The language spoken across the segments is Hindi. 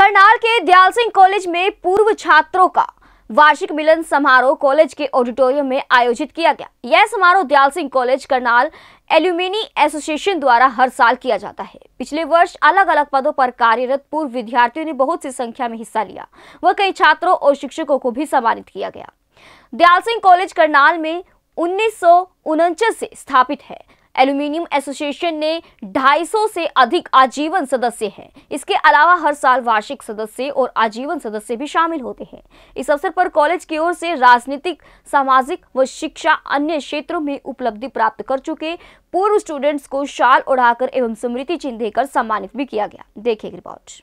करनाल के दयाल सिंह कॉलेज में पूर्व छात्रों का वार्षिक मिलन समारोह कॉलेज के ऑडिटोरियम में आयोजित किया गया। यह समारोह Dayal Singh college Karnal alumni association द्वारा हर साल किया जाता है। पिछले वर्ष अलग अलग पदों पर कार्यरत पूर्व विद्यार्थियों ने बहुत सी संख्या में हिस्सा लिया व कई छात्रों और शिक्षकों को भी सम्मानित किया गया। दयाल सिंह कॉलेज करनाल में 1949 से स्थापित है। एल्यूमिनियम एसोसिएशन ने 250 से अधिक आजीवन सदस्य हैं। इसके अलावा हर साल वार्षिक सदस्य और आजीवन सदस्य भी शामिल होते हैं। इस अवसर पर कॉलेज की ओर से राजनीतिक, सामाजिक व शिक्षा अन्य क्षेत्रों में उपलब्धि प्राप्त कर चुके पूर्व स्टूडेंट्स को शाल ओढ़ाकर एवं स्मृति चिन्ह देकर सम्मानित भी किया गया। देखिए रिपोर्ट।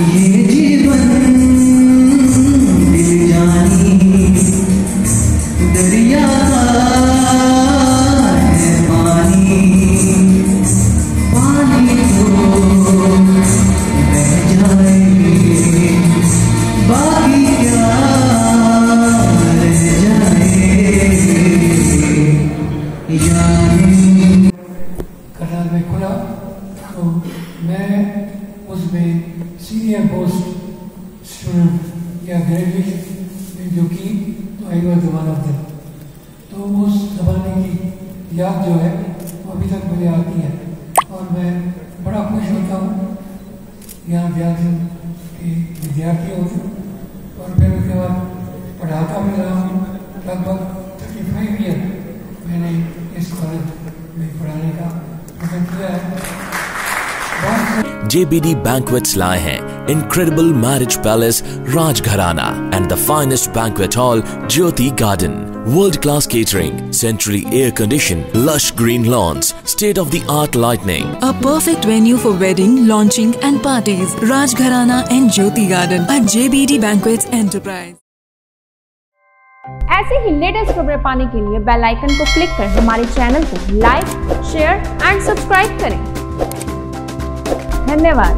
ये जीवन दिल जानी दरिया है पानी, पानी को बह जाए बाकी क्या रह जाए जाने। करनाल में खुला तो मैं उसमें सीनियर पोस्ट स्टूडेंट या ग्रेजुएट जो की तो I was one of them. तो उस जमाने की याद जो है वो अभी तक मुझे आती है और मैं बड़ा खुश होता हूँ यहाँ दयाल सिंह के विद्यार्थी होते और फिर उसके बाद पढ़ाता भी रहा हूँ। लगभग 35 ईयर मैंने इस कॉलेज में पढ़ाने का प्रयत्न किया है। J.B.D. Banquets लाए हैं incredible marriage palace Raj Gharana and the finest banquet hall Jyoti Garden, world-class catering, centrally air-conditioned, lush green lawns, state-of-the-art lighting, a perfect venue for wedding, launching and parties. Raj Gharana and Jyoti Garden at J.B.D. Banquets Enterprise. ऐसे ही लेटेस्ट खबरें पाने के लिए बेल आइकन को क्लिक कर हमारे चैनल को लाइक, शेयर एंड सब्सक्राइब करें। धन्यवाद।